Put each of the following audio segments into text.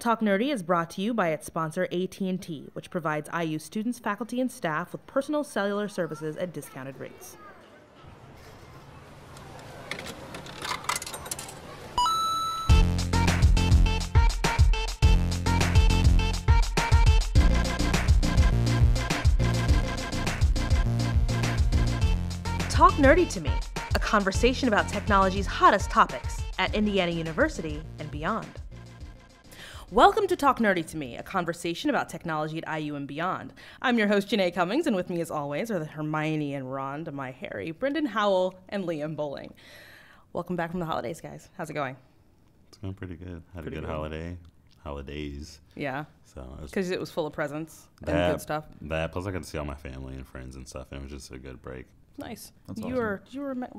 Talk Nerdy is brought to you by its sponsor AT&T, which provides IU students, faculty, and staff with personal cellular services at discounted rates. Talk Nerdy to Me, a conversation about technology's hottest topics at Indiana University and beyond. Welcome to Talk Nerdy to Me, a conversation about technology at IU and beyond. I'm your host, Janae Cummings, and with me as always are the Hermione and Ron to my Harry, Brendan Howell, and Liam Bowling. Welcome back from the holidays, guys. How's it going? It's going pretty good. Had pretty a good holiday. Holidays. Yeah. So because it was full of presents and good stuff. That, plus I got to see all my family and friends and stuff, and it was just a good break. Nice. That's awesome. Were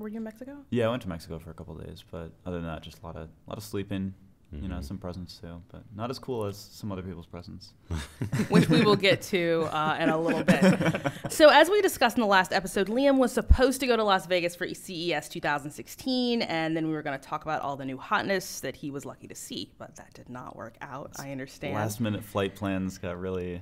you in Mexico? Yeah, I went to Mexico for a couple of days, but other than that, just a lot of sleeping, you know, some presents too, but not as cool as some other people's presents, which we will get to in a little bit. So, as we discussed in the last episode, Liam was supposed to go to Las Vegas for CES 2016, and then we were going to talk about all the new hotness that he was lucky to see, but that did not work out. I understand. Last-minute flight plans got really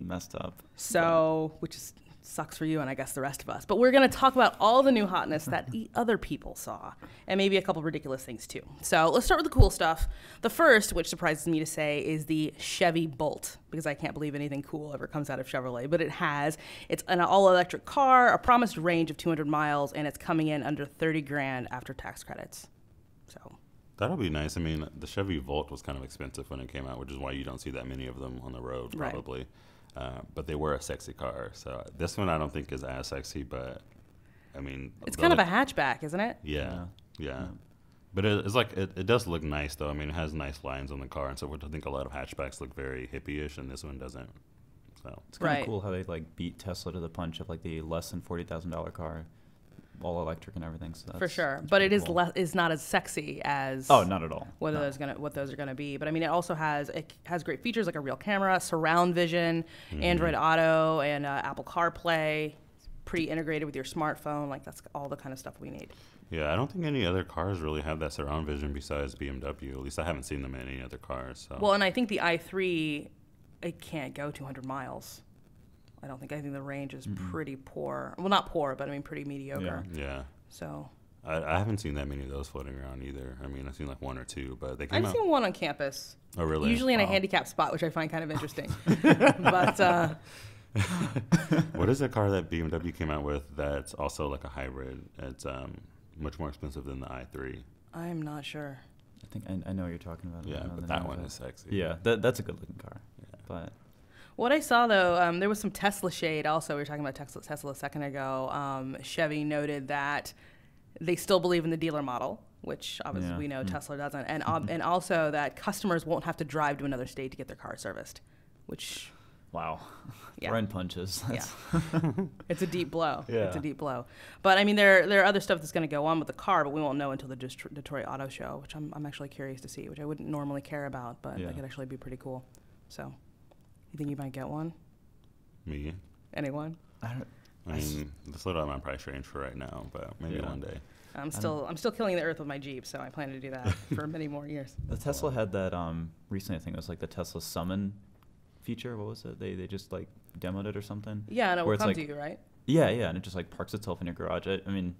messed up. So, which is. Sucks for you and I guess the rest of us. But we're going to talk about all the new hotness that other people saw and maybe a couple ridiculous things too. So let's start with the cool stuff. The first, which surprises me to say, is the Chevy Bolt, because I can't believe anything cool ever comes out of Chevrolet, but it has. It's an all-electric car, a promised range of 200 miles, and it's coming in under 30 grand after tax credits. So that'll be nice. I mean, the Chevy Volt was kind of expensive when it came out, which is why you don't see that many of them on the road probably. Right. But they were a sexy car. So this one I don't think is as sexy, but I mean. It's kind of a hatchback, isn't it? Yeah. Yeah. But it does look nice, though. I mean, it has nice lines on the car and so forth. I think a lot of hatchbacks look very hippie-ish, and this one doesn't. So it's kind of cool how they beat Tesla to the punch of the less than $40,000 car, all electric and everything. So that's, for sure. But it is not as sexy as not at all. What those are gonna be. But I mean, it has great features like a real camera, surround vision, Android Auto, and Apple CarPlay. It's pretty integrated with your smartphone. That's all the kind of stuff we need. Yeah, I don't think any other cars really have that surround vision besides BMW. At least I haven't seen them in any other cars. So. Well, and I think the i3, it can't go 200 miles. I think the range is pretty poor. Well, not poor, but I mean pretty mediocre. Yeah. So. I haven't seen that many of those floating around either. I mean, I've seen one or two, but they came out. I've seen one on campus. Oh, really? Usually in a handicapped spot, which I find kind of interesting. But. What is the car that BMW came out with that's also a hybrid? It's much more expensive than the i3. I'm not sure. I think I know what you're talking about. Yeah, but that one is sexy. Yeah, that's a good-looking car. Yeah. But. What I saw, though, there was some Tesla shade also. We were talking about Tesla a second ago. Chevy noted that they still believe in the dealer model, which obviously we know Tesla doesn't, and also that customers won't have to drive to another state to get their car serviced, which... Wow. Yeah. Throwing punches. That's It's a deep blow. Yeah. It's a deep blow. But, I mean, there are other stuff that's going to go on with the car, but we won't know until the Detroit Auto Show, which I'm actually curious to see, which I wouldn't normally care about, but that could actually be pretty cool. So... You think you might get one? Me? Anyone? I mean, that's literally my price range for right now, but maybe one day. I'm still killing the earth with my Jeep, so I plan to do that for many more years. The Tesla had that recently. I think it was the Tesla Summon feature. What was it? They just demoed it or something. Yeah, and it will come to you, right? Yeah, yeah, and it just parks itself in your garage. I mean,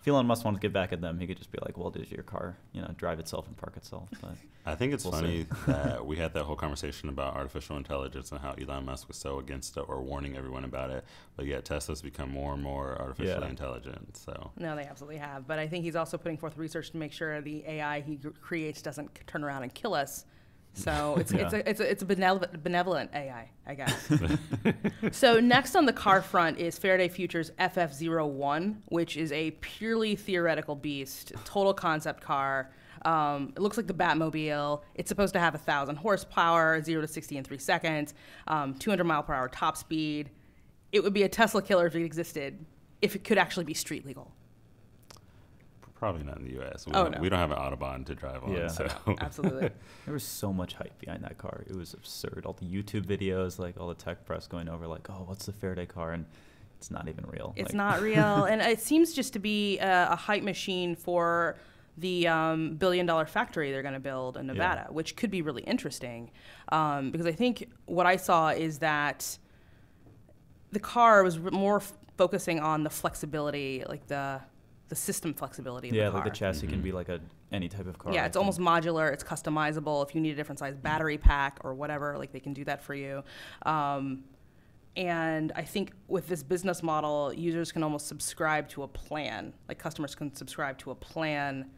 if Elon Musk wanted to get back at them, he could just be well, does your car, drive itself and park itself? But I think it's funny that we had that whole conversation about artificial intelligence and how Elon Musk was so against it or warning everyone about it, but yet Tesla's become more and more artificially intelligent. So no, they absolutely have. But I think he's also putting forth research to make sure the AI he creates doesn't turn around and kill us. So it's a benevolent AI, I guess. So next on the car front is Faraday Future's FF01, which is a purely theoretical beast, total concept car. It looks like the Batmobile. It's supposed to have 1,000 horsepower, 0 to 60 in 3 seconds, 200-mile-per-hour top speed. It would be a Tesla killer if it existed, if it could actually be street legal. Probably not in the U.S. We don't have an Autobahn to drive on. Yeah, so. Absolutely. There was so much hype behind that car. It was absurd. All the YouTube videos, all the tech press going over, oh, what's the Faraday car? And it's not even real. It's not real. And it seems just to be a hype machine for the billion-dollar factory they're going to build in Nevada, which could be really interesting, because I think what I saw is that the car was more focusing on the flexibility, like the system flexibility of the car. Yeah, like the chassis can be like any type of car. Yeah, it's almost modular. It's customizable. If you need a different size battery pack or whatever, like they can do that for you. And I think with this business model, users can almost subscribe to a plan. Like customers can subscribe to a plan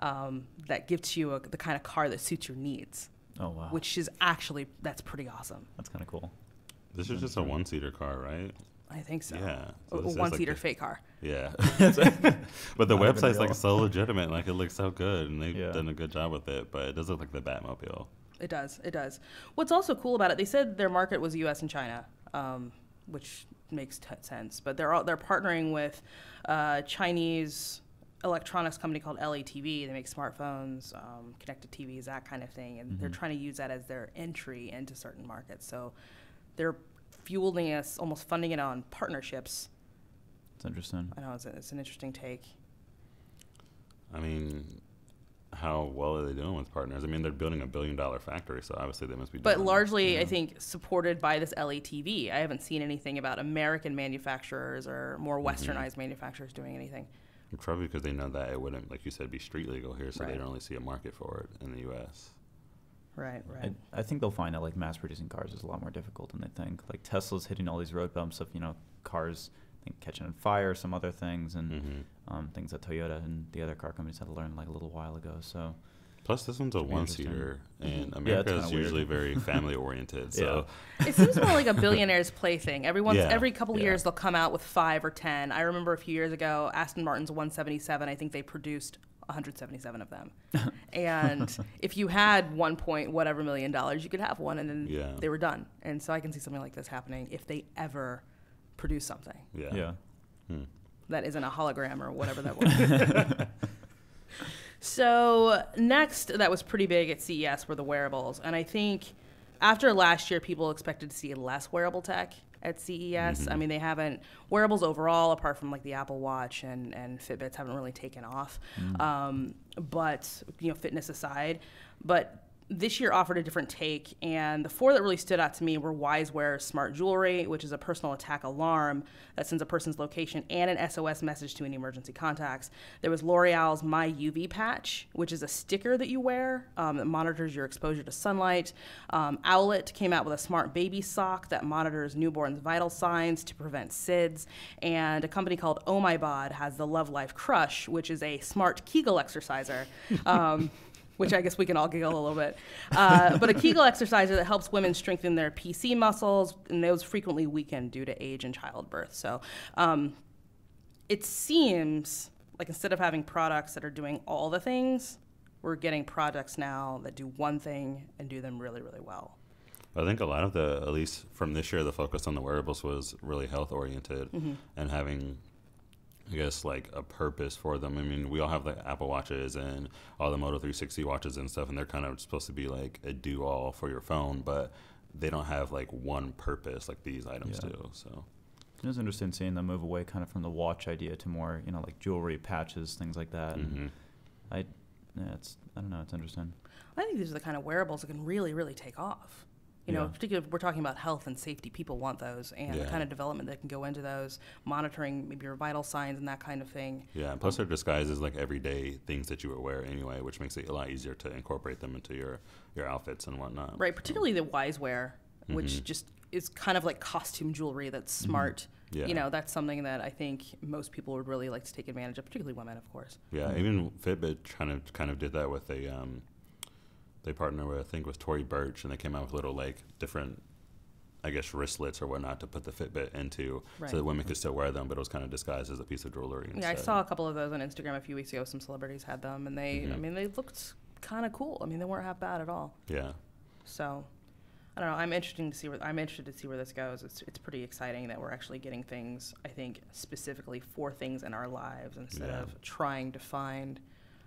that gives you the kind of car that suits your needs. Oh, wow. Which is actually, that's pretty awesome. That's kind of cool. This is just a one-seater car, right? I think so. Yeah. So one-seater like fake car. Yeah. But the website's like so legitimate. Like it looks so good, and they've done a good job with it. But it does look like the Batmobile. It does. It does. What's also cool about it, they said their market was U.S. and China, which makes sense. But they're partnering with a Chinese electronics company called LETV. They make smartphones, connected TVs, that kind of thing. And they're trying to use that as their entry into certain markets. So they're fueling us, almost funding it on partnerships. It's interesting. I know, it's an interesting take. I mean, how well are they doing with partners? I mean, they're building a billion-dollar factory, so obviously they must be doing But largely, I think, supported by this LETV. I haven't seen anything about American manufacturers or more westernized manufacturers doing anything. Probably because they know that it wouldn't, like you said, be street legal here, so they don't really see a market for it in the U.S. Right, right. I think they'll find that like mass producing cars is a lot more difficult than they think. Like Tesla's hitting all these road bumps of, you know, cars catching on fire, some other things, and things that Toyota and the other car companies had to learn like a little while ago. So plus this one's a one-seater, and America is usually very family oriented. So it seems more like a billionaire's plaything. Every couple years they'll come out with 5 or 10. I remember a few years ago Aston Martin's 177, I think they produced 177 of them. And if you had $1 point whatever million, you could have one, and then they were done. And so I can see something like this happening if they ever produce something. Yeah. That isn't a hologram or whatever that was. So next, that was pretty big at CES were the wearables. And I think after last year, people expected to see less wearable tech at CES. I mean, they haven't, wearables overall, apart from like the Apple Watch and Fitbits, haven't really taken off. But, you know, fitness aside. But this year offered a different take, and the four that really stood out to me were Wise Wear Smart Jewelry, which is a personal attack alarm that sends a person's location and an SOS message to any emergency contacts. There was L'Oreal's My UV Patch, which is a sticker that you wear that monitors your exposure to sunlight. Owlet came out with a smart baby sock that monitors newborns' vital signs to prevent SIDS. And a company called Oh My Bod has the Love Life Crush, which is a smart Kegel exerciser. Which I guess we can all giggle a little bit. But a Kegel exerciser that helps women strengthen their PC muscles, and those frequently weaken due to age and childbirth. So it seems like instead of having products that are doing all the things, we're getting products now that do one thing and do them really, really well. I think a lot of the, at least from this year, the focus on the wearables was really health-oriented and having, I guess, like a purpose for them. I mean, we all have the Apple Watches and all the Moto 360 watches and stuff, and they're kind of supposed to be like a do-all for your phone, but they don't have like one purpose like these items do. So it was interesting seeing them move away kind of from the watch idea to more, you know, like jewelry, patches, things like that. And I don't know, it's interesting. I think these are the kind of wearables that can really, really take off. You know, particularly if we're talking about health and safety, people want those, and the kind of development that can go into those, monitoring maybe your vital signs and that kind of thing. Yeah, and plus they're disguised as like everyday things that you would wear anyway, which makes it a lot easier to incorporate them into your outfits and whatnot. Right, particularly the Wise Wear, which just is kind of like costume jewelry that's smart. You know, that's something that I think most people would really like to take advantage of, particularly women, of course. Yeah, even Fitbit kind of did that with a... They partnered with, I think, with Tory Burch, and they came out with little, like, different, I guess, wristlets or whatnot to put the Fitbit into so that women could still wear them, but it was kind of disguised as a piece of jewelry instead. Yeah, I saw a couple of those on Instagram a few weeks ago. Some celebrities had them, and they, I mean, they looked kind of cool. I mean, they weren't half bad at all. Yeah. So, I don't know. I'm interested to see where this goes. It's pretty exciting that we're actually getting things, I think, specifically for things in our lives instead of trying to find...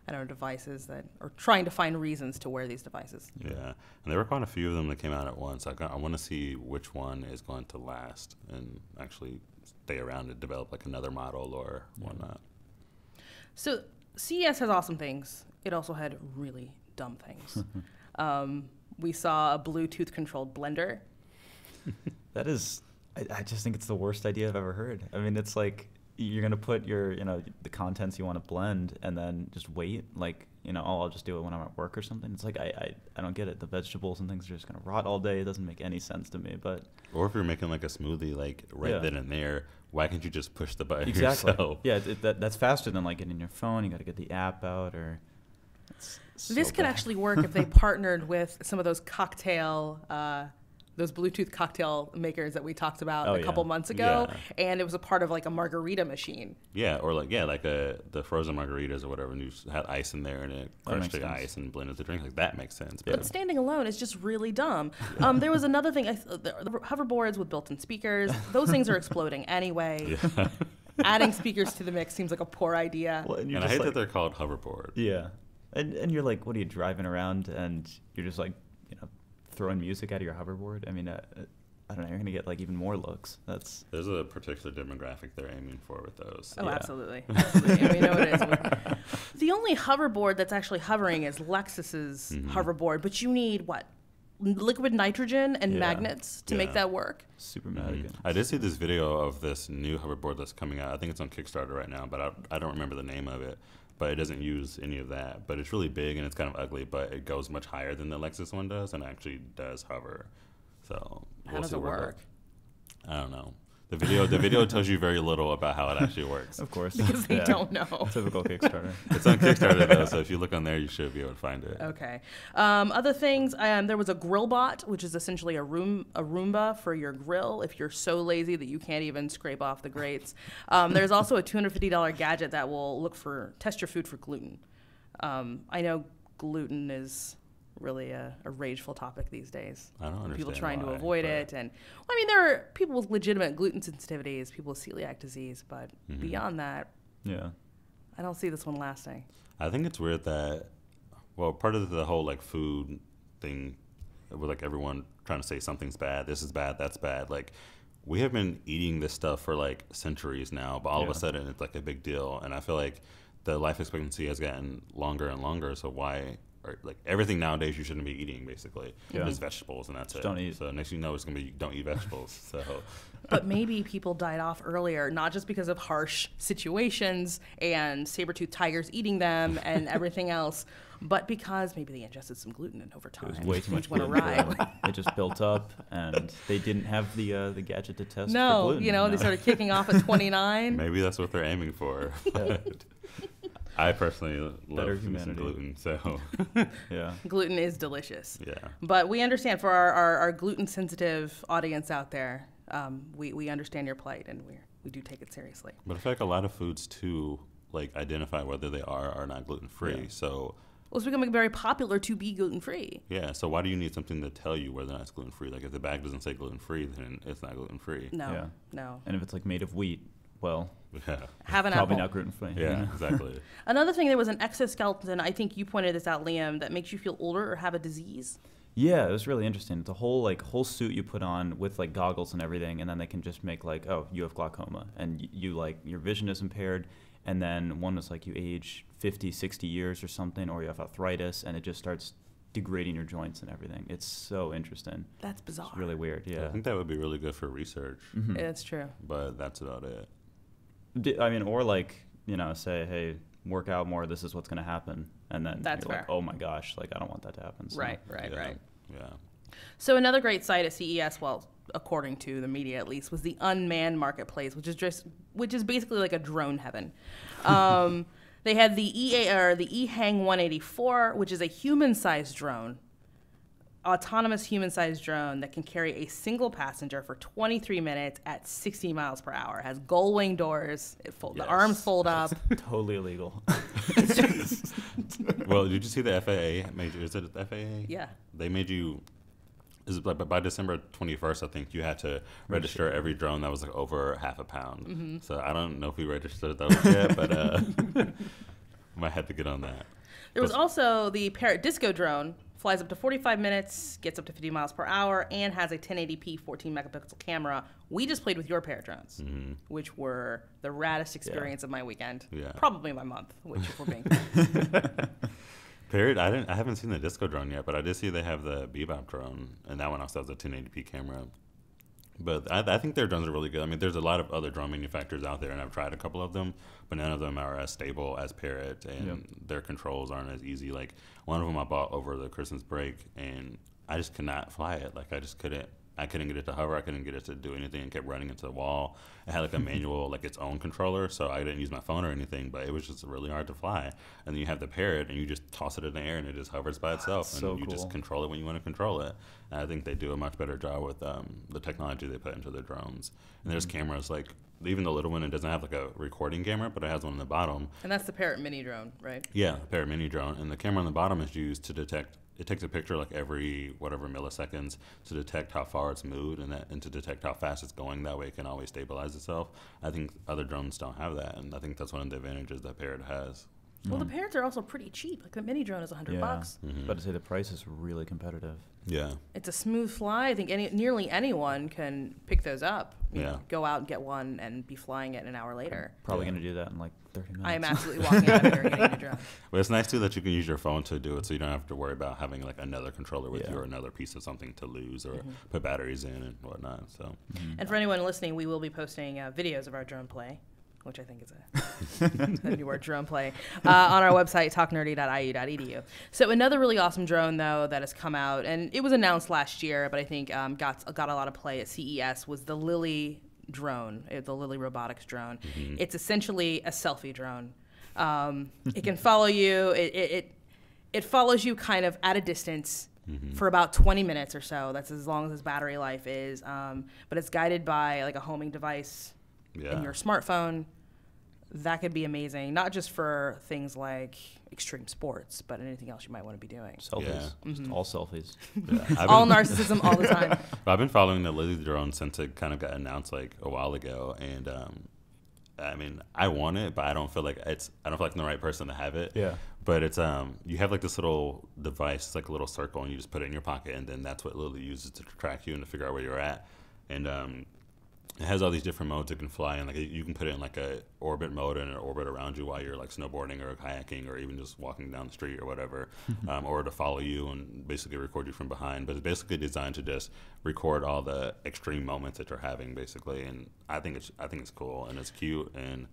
I don't know, devices that are trying to find reasons to wear these devices. Yeah, and there were quite a few of them that came out at once. I want to see which one is going to last and actually stay around and develop like another model or whatnot. So CES has awesome things. It also had really dumb things. We saw a Bluetooth-controlled blender. That is, I just think it's the worst idea I've ever heard. I mean, it's like you're going to put your, you know, the contents you want to blend and then just wait. Like, you know, oh, I'll just do it when I'm at work or something. It's like, I don't get it. The vegetables and things are just going to rot all day. It doesn't make any sense to me. But or if you're making like a smoothie, like right then and there, why can't you just push the button yourself? Yeah, that's faster than like getting your phone. You got to get the app out or... This could actually work if they partnered with some of those cocktail, those Bluetooth cocktail makers that we talked about a couple months ago, and it was a part of like a margarita machine. Yeah, or like the frozen margaritas or whatever, and you had ice in there and it crushed the ice and blended the drink. Like that makes sense. But standing alone is just really dumb. There was another thing. The hoverboards with built-in speakers. Those things are exploding anyway. Yeah. Adding speakers to the mix seems like a poor idea. Well, and I hate that they're called hoverboard. Yeah. And you're like, what are you driving around? And you're just like, you know, throwing music out of your hoverboard. I mean, I don't know. You're gonna get like even more looks. There's a particular demographic they're aiming for with those. Oh, yeah. Absolutely. We know it is. The only hoverboard that's actually hovering is Lexus's hoverboard, but you need what? Liquid nitrogen and magnets to make that work. Super magnets. I did see this video of this new hoverboard that's coming out. I think it's on Kickstarter right now, but I don't remember the name of it. But it doesn't use any of that. But it's really big and it's kind of ugly, but it goes much higher than the Lexus one does and actually does hover. So how does it work? I don't know. The video tells you very little about how it actually works. Of course. Because they don't know. Typical Kickstarter. It's on Kickstarter, though, so if you look on there, you should be able to find it. Okay. Other things, there was a GrillBot, which is essentially a Roomba for your grill if you're so lazy that you can't even scrape off the grates. There's also a $250 gadget that will test your food for gluten. I know gluten is really a rageful topic these days. I don't understand people trying to avoid it, and well, I mean, there are people with legitimate gluten sensitivities, people with celiac disease, but beyond that, I don't see this one lasting. I think it's weird that, well, part of the whole like food thing, with like everyone trying to say something's bad, this is bad, that's bad. Like we have been eating this stuff for like centuries now, but all of a sudden it's like a big deal, and I feel like the life expectancy has gotten longer and longer. So why? Or like everything nowadays you shouldn't be eating, basically. Yeah. Just vegetables and that's it. Don't eat. So next thing you know, it's going to be don't eat vegetables. So. But maybe people died off earlier, not just because of harsh situations and saber-toothed tigers eating them and everything else, but because maybe they ingested some gluten and over time. It was way too much gluten. It just built up and they didn't have the gadget to test for gluten. You know, they started kicking off at 29. Maybe that's what they're aiming for. I personally love some gluten, so gluten is delicious. Yeah, but we understand for our gluten-sensitive audience out there, we understand your plight and we do take it seriously. But I feel like a lot of foods too, like identify whether they are or not gluten-free. So it's becoming very popular to be gluten-free. Yeah. So why do you need something to tell you whether or not it's gluten-free? Like if the bag doesn't say gluten-free, then it's not gluten-free. No. Yeah. No. And if it's like made of wheat. Well, have an probably apple. Not gluten-free. Yeah, exactly. Another thing, there was an exoskeleton, I think you pointed this out, Liam, that makes you feel older or have a disease. Yeah, it was really interesting. It's a whole suit you put on with like goggles and everything, and then they can just make like, oh, you have glaucoma, and you like your vision is impaired, and then one was like you age 50, 60 years or something, or you have arthritis, and it just starts degrading your joints and everything. It's so interesting. That's bizarre. It's really weird, yeah. I think that would be really good for research. Mm-hmm. Yeah, that's true. But that's about it. I mean, or like, you know, say, hey, work out more. This is what's going to happen. And then you're like, oh, my gosh, like, I don't want that to happen. So. Right. Yeah. So another great site at CES, well, according to the media at least, was the unmanned marketplace, which is basically like a drone heaven. They had the EHang 184, which is a human-sized drone, autonomous human-sized drone that can carry a single passenger for 23 minutes at 60 miles per hour. It has gull wing doors. The arms fold up. Totally illegal. Well, did you see the FAA? Is it the FAA? Yeah. They made you. By December 21st, I think you had to register every drone that was like over half a pound. Mm-hmm. So I don't know if we registered those yet, but. I had to get on that. There was also the Parrot Disco drone. Flies up to 45 minutes, gets up to 50 miles per hour, and has a 1080p 14 megapixel camera. We just played with your pair of drones, which were the raddest experience of my weekend. Yeah. Probably my month, which if we're being Parrot, I haven't seen the Disco drone yet, but I did see they have the Bebop drone, and that one also has a 1080p camera. But I think their drones are really good. I mean, there's a lot of other drone manufacturers out there, and I've tried a couple of them, but none of them are as stable as Parrot, and their controls aren't as easy. Like, one of them I bought over the Christmas break, and I just could not fly it. Like, I just couldn't. I couldn't get it to hover. I couldn't get it to do anything. It kept running into the wall. It had, like, a manual, like, its own controller, so I didn't use my phone or anything, but it was just really hard to fly. And then you have the Parrot, and you just toss it in the air, and it just hovers by itself. And so you just control it when you want to control it. I think they do a much better job with the technology they put into their drones. And there's cameras, like, even the little one, it doesn't have, like, a recording camera, but it has one on the bottom. And that's the Parrot Mini drone, right? Yeah, the Parrot Mini drone. And the camera on the bottom is used to detect, it takes a picture, like, every whatever milliseconds to detect how far it's moved and to detect how fast it's going. That way it can always stabilize itself. I think other drones don't have that, and I think that's one of the advantages that Parrot has. Well, the Parrots are also pretty cheap. Like, the mini drone is $100. I was about to say, the price is really competitive. Yeah. It's a smooth fly. I think nearly anyone can pick those up. You know, go out and get one and be flying it an hour later. I'm probably going to do that in like 30 minutes. I am absolutely walking out of here and getting a drone. Well, it's nice, too, that you can use your phone to do it, so you don't have to worry about having, like, another controller with you or another piece of something to lose or put batteries in and whatnot. So. And for anyone listening, we will be posting videos of our drone play, which I think is a new word, drone play, on our website, talknerdy.iu.edu. So another really awesome drone, though, that has come out, and it was announced last year, but I think got a lot of play at CES, was the Lily drone, the Lily Robotics drone. It's essentially a selfie drone. It can follow you. It follows you kind of at a distance for about 20 minutes or so. That's as long as its battery life is. But it's guided by, like, a homing device in your smartphone. That could be amazing, not just for things like extreme sports, but anything else you might want to be doing. Selfies. Yeah. Just all selfies. All narcissism all the time. Well, I've been following the Lily drone since it kind of got announced, like, a while ago, and I mean, I want it, but I don't feel like I'm the right person to have it. Yeah. But it's you have, like, this little device, it's like a little circle, and you just put it in your pocket, and then that's what Lily uses to track you and to figure out where you're at. And it has all these different modes it can fly in. Like, you can put it in, like, a orbit mode and an orbit around you while you're, like, snowboarding or kayaking or even just walking down the street or whatever, or to follow you and basically record you from behind. But it's basically designed to just record all the extreme moments that you're having, basically. And I think it's cool, and it's cute, and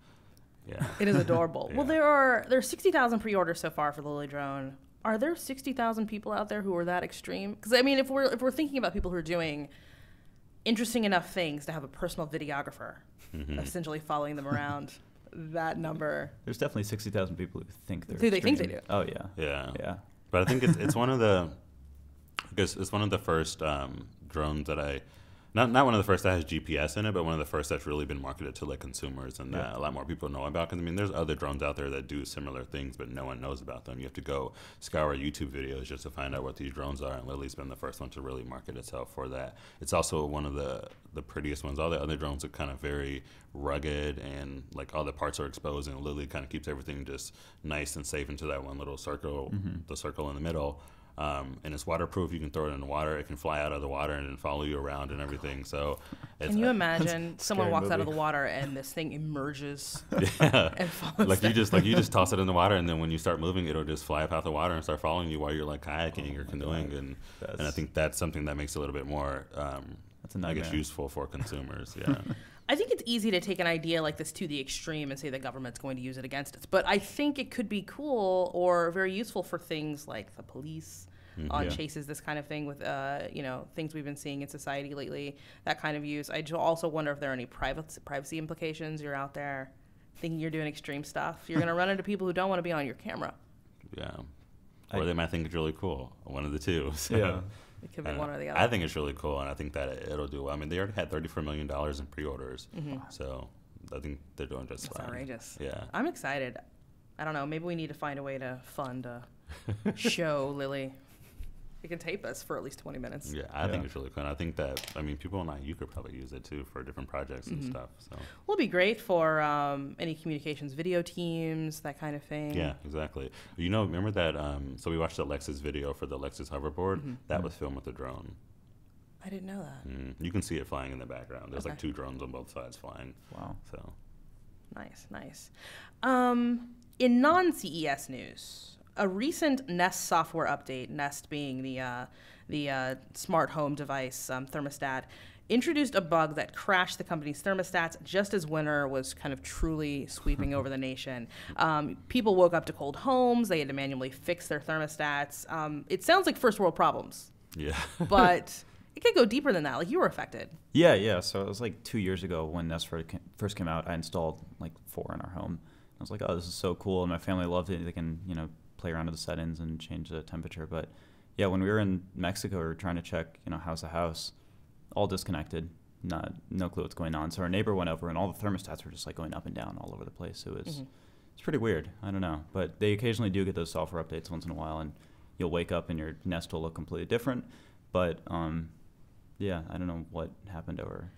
it is adorable. Well, there are 60,000 pre-orders so far for the Lily drone. Are there 60,000 people out there who are that extreme? Because, I mean, if we're thinking about people who are doing interesting enough things to have a personal videographer essentially following them around, that number. There's definitely 60,000 people who think they're extreme. They think they do. Oh, yeah. Yeah. Yeah. But I think it's one of the, because it's one of the first drones that not one of the first that has GPS in it, but one of the first that's really been marketed to, like, consumers and that a lot more people know about. Because, I mean, there's other drones out there that do similar things, but no one knows about them. You have to go scour YouTube videos just to find out what these drones are, and Lily's been the first one to really market itself for that. It's also one of the prettiest ones. All the other drones are kind of very rugged, and, like, all the parts are exposed, and Lily kind of keeps everything just nice and safe into that one little circle, the circle in the middle. And it's waterproof. You can throw it in the water. It can fly out of the water and then follow you around and everything. So, can you imagine someone walks out of the water and this thing emerges? And follows like them. you just toss it in the water, and then when you start moving, it'll just fly up out the water and start following you while you're, like, kayaking or canoeing. And I think that's something that makes it a little bit more useful for consumers. I think it's easy to take an idea like this to the extreme and say the government's going to use it against us. But I think it could be cool or very useful for things like the police on chases, this kind of thing with, things we've been seeing in society lately, that kind of use. I also wonder if there are any privacy implications. You're out there thinking you're doing extreme stuff. You're going to run into people who don't want to be on your camera. Yeah. Or they might think it's really cool. One of the two. So. Yeah. It could be one or the other. I think it's really cool, and I think that it'll do well. I mean, they already had $34 million in pre-orders, so I think they're doing just fine. That's outrageous. Yeah. I'm excited. I don't know. Maybe we need to find a way to fund a show, Lily. It can tape us for at least 20 minutes. Yeah, I think it's really cool. And I think that, I mean, people in IU could probably use it too for different projects and stuff. So well, it'd be great for any communications video teams, that kind of thing. Yeah, exactly. You know, remember that, so we watched the Lexus video for the Lexus hoverboard. That was filmed with a drone. I didn't know that. You can see it flying in the background. There's like two drones on both sides flying. Wow. So nice, nice. In non-CES news, a recent Nest software update, Nest being the smart home device thermostat, introduced a bug that crashed the company's thermostats just as winter was kind of truly sweeping over the nation. People woke up to cold homes. They had to manually fix their thermostats. It sounds like first world problems. Yeah. But it could go deeper than that. Like, you were affected. Yeah, yeah. So it was like 2 years ago when Nest first came out. I installed like 4 in our home. I was like, oh, this is so cool. And my family loved it. They can, you know, play around with the settings and change the temperature. But yeah, when we were in Mexico, we were trying to check, you know, house to house, all disconnected, no clue what's going on. So our neighbor went over, and all the thermostats were just like going up and down all over the place. It was it's pretty weird. I don't know, but they occasionally do get those software updates once in a while, and you'll wake up and your Nest will look completely different. But yeah, I don't know what happened over.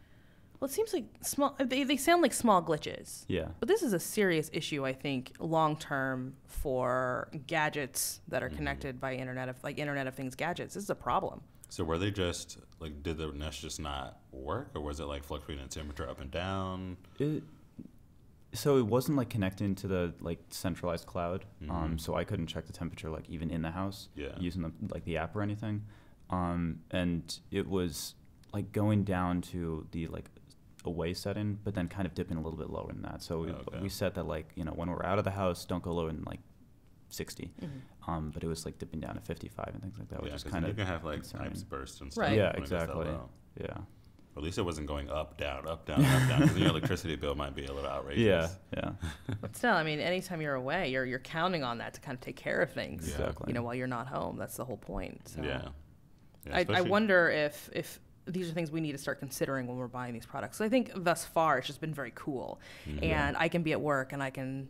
Well, it seems like small, they sound like small glitches. Yeah. But this is a serious issue, I think, long-term for gadgets that are connected by Internet of Things gadgets. This is a problem. So were they just, like, did the Nest just not work? Or was it, like, fluctuating in temperature up and down? So it wasn't, like, connecting to the, like, centralized cloud. So I couldn't check the temperature, like, even in the house. Yeah. Using, the app or anything. And it was, like, going down to the, like, away setting, but then kind of dipping a little bit lower than that. So we set that, like, you know, when we're out of the house, don't go lower than like 60. But it was like dipping down to 55 and things like that, which is kind of you can have like pipes burst and stuff. Right. Yeah, exactly. Yeah. Well, at least it wasn't going up, down, up, down, up, down. Because your electricity bill might be a little outrageous. Yeah, yeah. But still, I mean, anytime you're away, you're counting on that to kind of take care of things. Yeah. Exactly. You know, while you're not home, that's the whole point. So. Yeah. I wonder if these are things we need to start considering when we're buying these products. So I think thus far it's just been very cool. And I can be at work and I can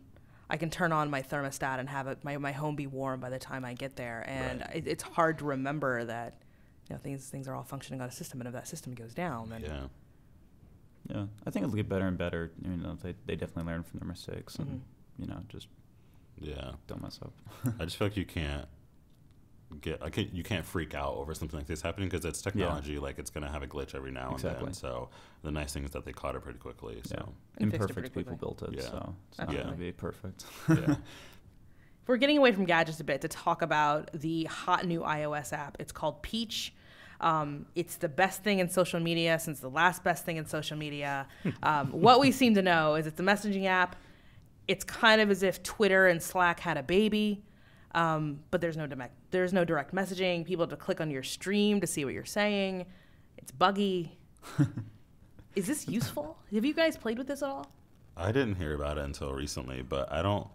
turn on my thermostat and have it, my home be warm by the time I get there. And it's hard to remember that, you know, things are all functioning on a system, and if that system goes down, then yeah, I think it'll get better and better. You know, they definitely learn from their mistakes and, you know, just don't mess up. I just feel like you can't you can't freak out over something like this happening, because it's technology. Like, it's going to have a glitch every now and then. So the nice thing is that they caught it pretty quickly. So imperfect people built it, so it's not going to be perfect. If we're getting away from gadgets a bit to talk about the hot new iOS app. It's called Peach. It's the best thing in social media since the last best thing in social media. What we seem to know is it's a messaging app. It's kind of as if Twitter and Slack had a baby. But there's no direct messaging. People have to click on your stream to see what you're saying. It's buggy. Is this useful? Have you guys played with this at all? I didn't hear about it until recently, but I don't.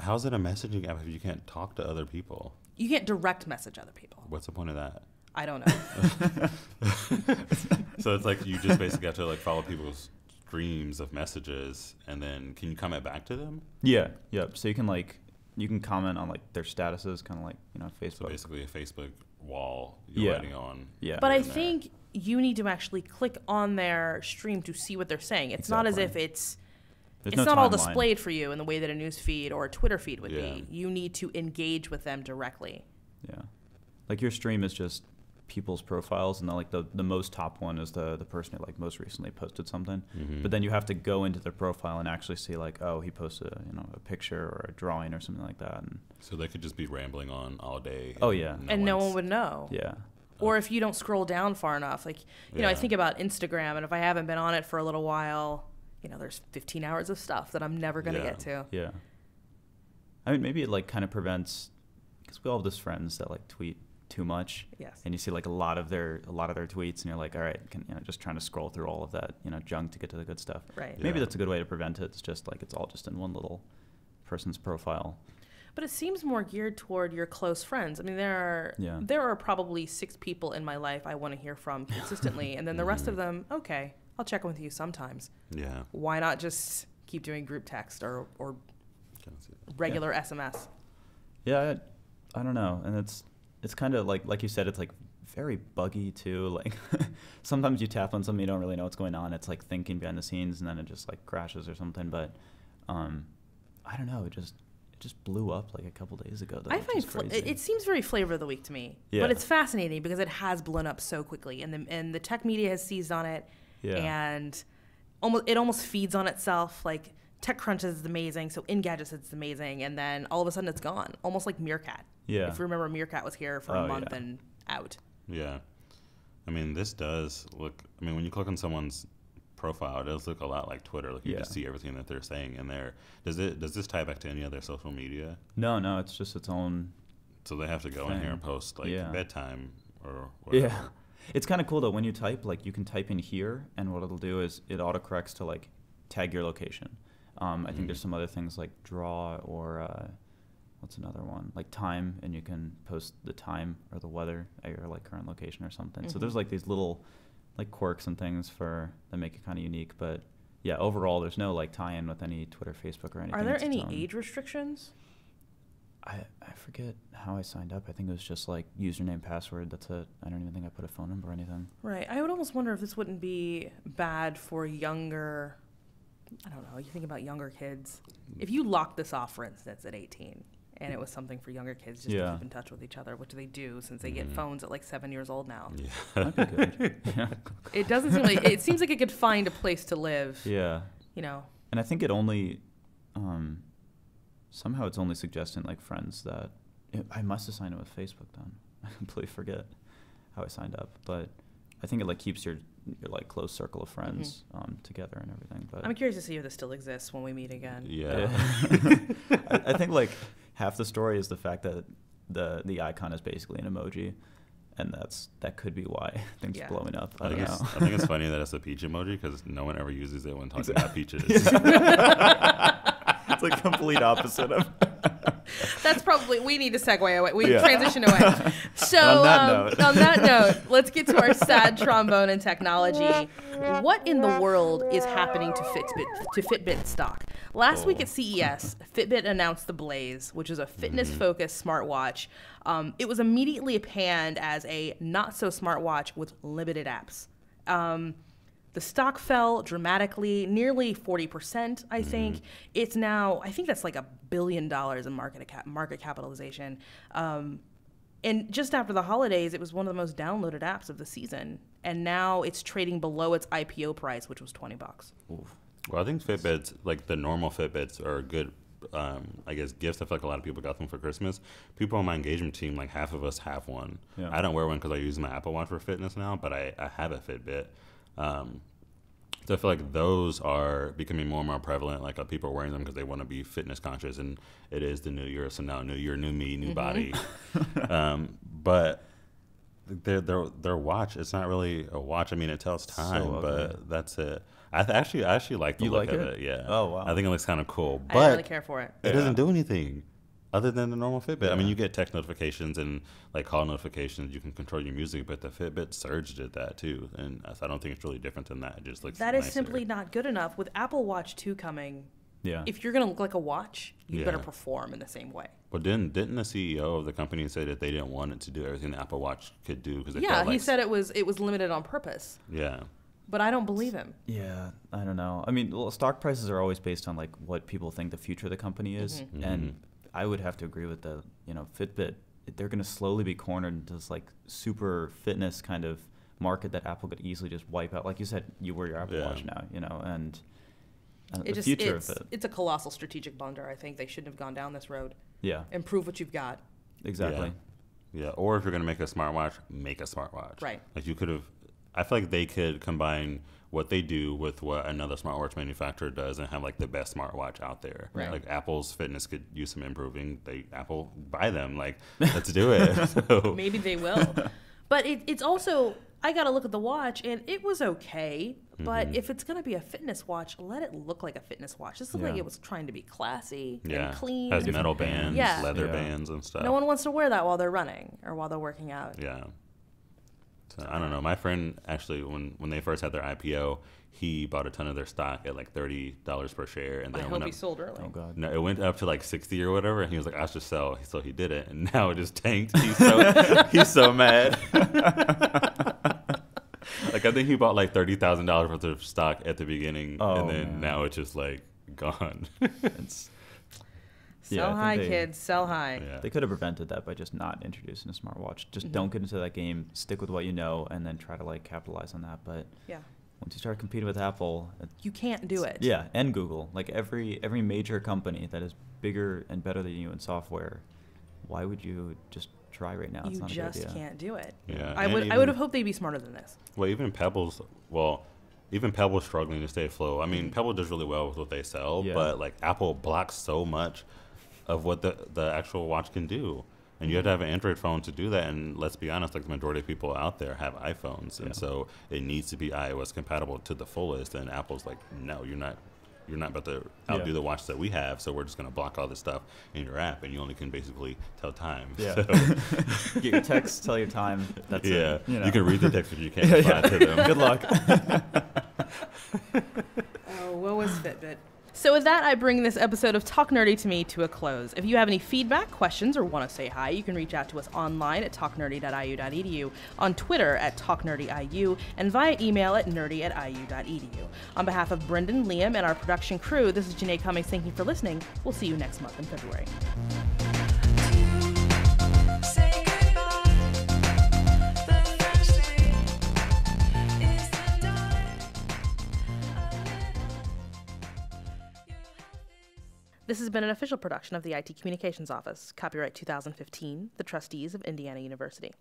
How's it a messaging app if you can't talk to other people? You can't direct message other people. What's the point of that? I don't know. So it's like you just basically have to like follow people's streams of messages, and then can you comment back to them? Yeah. Yep. So you can like. You can comment on like their statuses, kind of like, you know, Facebook. So basically a Facebook wall you're writing on. Yeah. But I think you need to actually click on their stream to see what they're saying. It's not as if it's not all displayed for you in the way that a news feed or a Twitter feed would be. You need to engage with them directly. Yeah. Like your stream is just people's profiles, and like the most top one is the person who like most recently posted something. But then you have to go into their profile and actually see like, oh, he posted a, you know, a picture or a drawing or something like that. And so they could just be rambling on all day. Oh yeah, and no one would know. Yeah. Or if you don't scroll down far enough, like, you know, I think about Instagram, and if I haven't been on it for a little while, you know, there's 15 hours of stuff that I'm never gonna get to. Yeah. I mean, maybe it like kind of prevents, because we all have those friends that like tweet too much, and you see like a lot of their tweets, and you're like, all right, you know, just trying to scroll through all of that, you know, junk to get to the good stuff. Right. Maybe that's a good way to prevent it. It's just like it's all just in one little person's profile. But it seems more geared toward your close friends. I mean, there are probably 6 people in my life I want to hear from consistently, and then the rest of them, okay, I'll check in with you sometimes. Yeah. Why not just keep doing group text or regular SMS? Yeah, I don't know, and it's. it's kind of like you said, it's like very buggy too. Like sometimes you tap on something, you don't really know what's going on. It's like thinking behind the scenes, and then it just like crashes or something. But I don't know. It just blew up like a couple days ago. Though, I find it seems very flavor of the week to me. Yeah. But it's fascinating because it has blown up so quickly, and the tech media has seized on it. Yeah. And it almost feeds on itself. Like TechCrunch is amazing, so Engadget's it's amazing, and then all of a sudden it's gone, almost like Meerkat. Yeah. If you remember, Meerkat was here for a month and out. Yeah. I mean, this does look, I mean, when you click on someone's profile, it does look a lot like Twitter. Like you just see everything that they're saying in there. Does this tie back to any other social media? No, it's just its own. So they have to go in here and post like bedtime or whatever. Yeah. It's kind of cool though, when you type, like you can type in here and what it'll do is it autocorrects to like tag your location. I think there's some other things like draw or what's another one? Like time, and you can post the time or the weather at your like current location or something. So there's like these little like quirks and things that make it kind of unique. But yeah, overall there's no like tie-in with any Twitter, Facebook, or anything. Are there any age restrictions? I forget how I signed up. I think it was just like username, password. That's it. I don't even think I put a phone number or anything. Right. I would almost wonder if this wouldn't be bad for younger. I don't know. You think about younger kids. If you lock this off, for instance, at 18. And it was something for younger kids just to keep in touch with each other, which they do since they get phones at like 7 years old now. Yeah. That'd be good. Yeah. It doesn't seem like, it seems like it could find a place to live. Yeah. You know. And I think it only, somehow it's only suggesting like friends that, I must have signed up with Facebook then. I completely forget how I signed up. But I think it like keeps your like close circle of friends together and everything. But I'm curious to see if this still exists when we meet again. Yeah. I think like, half the story is the fact that the icon is basically an emoji, and that could be why things are blowing up. I don't know. I think it's funny that it's a peach emoji because no one ever uses it when talking about peaches. It's like complete opposite of. That's probably we need to segue away. We transition away. So on that note, let's get to our sad trombone and technology. What in the world is happening to Fitbit stock? Last week at CES, Fitbit announced the Blaze, which is a fitness-focused smartwatch. It was immediately panned as a not-so-smartwatch with limited apps. The stock fell dramatically, nearly 40%, I think. It's now, I think that's like $1 billion in market capitalization. And just after the holidays, it was one of the most downloaded apps of the season. And now it's trading below its IPO price, which was $20. Oof. Well, I think Fitbits, like the normal Fitbits, are a good, I guess, gifts. I feel like a lot of people got them for Christmas. People on my engagement team, like half of us have one. Yeah. I don't wear one because I use my Apple Watch for fitness now, but I have a Fitbit. So I feel like those are becoming more and more prevalent. Like people are wearing them because they want to be fitness conscious, and it is the new year. So now, new year, new me, new body. But their watch, it's not really a watch. I mean, it tells time, but that's it. I actually like the look of it. Yeah. Oh wow. I think it looks kind of cool. But I don't really care for it. It doesn't do anything other than the normal Fitbit. I mean, you get text notifications and like call notifications. You can control your music, but the Fitbit Surge did that too, and I don't think it's really different than that. It just looks nicer. Is simply not good enough. With Apple Watch 2 coming, if you're gonna look like a watch, you better perform in the same way. But didn't the CEO of the company say that they didn't want it to do everything the Apple Watch could do? Because yeah, he said it was limited on purpose. Yeah. But I don't believe him. Yeah, I don't know. I mean, well, stock prices are always based on like what people think the future of the company is, and I would have to agree with the Fitbit. They're going to slowly be cornered into this like super fitness kind of market that Apple could easily just wipe out. Like you said, you wear your Apple Watch now, and it's a colossal strategic blunder. I think they shouldn't have gone down this road. Yeah, improve what you've got. Exactly. Yeah, or if you're going to make a smartwatch, make a smartwatch. Right. Like you could have. I feel like they could combine what they do with what another smartwatch manufacturer does and have like the best smartwatch out there. Right. Like Apple's fitness could use some improving. Apple buy them. Like let's do it. So. Maybe they will. But it's also I got to look at the watch and it was okay. But if it's gonna be a fitness watch, let it look like a fitness watch. This looked like it was trying to be classy and clean. Has metal bands, leather bands, and stuff. No one wants to wear that while they're running or while they're working out. Yeah. So I don't know. My friend actually, when they first had their IPO, he bought a ton of their stock at like $30 per share, and then I hope he sold early. Oh God! No, it went up to like 60 or whatever, and he was like, "I should sell." So he did it, and now it just tanked. He's so he's so mad. Like I think he bought like $30,000 worth of stock at the beginning, and then now it's just like gone. Sell high, kids. Sell high. Yeah. They could have prevented that by just not introducing a smartwatch. Just don't get into that game. Stick with what you know, and then try to like capitalize on that. But yeah, once you start competing with Apple, you can't do it. Yeah, and Google. Like every major company that is bigger and better than you in software, why would you just try right now? It's not a good idea. You just can't do it. Yeah, I would have hoped they'd be smarter than this. Well, even Pebble's. Well. Even Pebble's struggling to stay afloat. I mean, Pebble does really well with what they sell, but like Apple blocks so much of what the actual watch can do, and you have to have an Android phone to do that. And let's be honest, like the majority of people out there have iPhones, and so it needs to be iOS compatible to the fullest. And Apple's like, no, you're not about to outdo the watch that we have, so we're just going to block all this stuff in your app, and you only can basically tell time. Yeah. So. Get your text, tell your time. That's it. You know. You can read the text, but you can't reply to them. Good luck. Oh, woe is Fitbit. So with that, I bring this episode of Talk Nerdy to Me to a close. If you have any feedback, questions, or want to say hi, you can reach out to us online at talknerdy.iu.edu, on Twitter at talknerdy.iu, and via email at nerdy@iu.edu. On behalf of Brendan, Liam, and our production crew, this is Janae Cummings. Thank you for listening. We'll see you next month in February. This has been an official production of the IT Communications Office, copyright 2015, the trustees of Indiana University.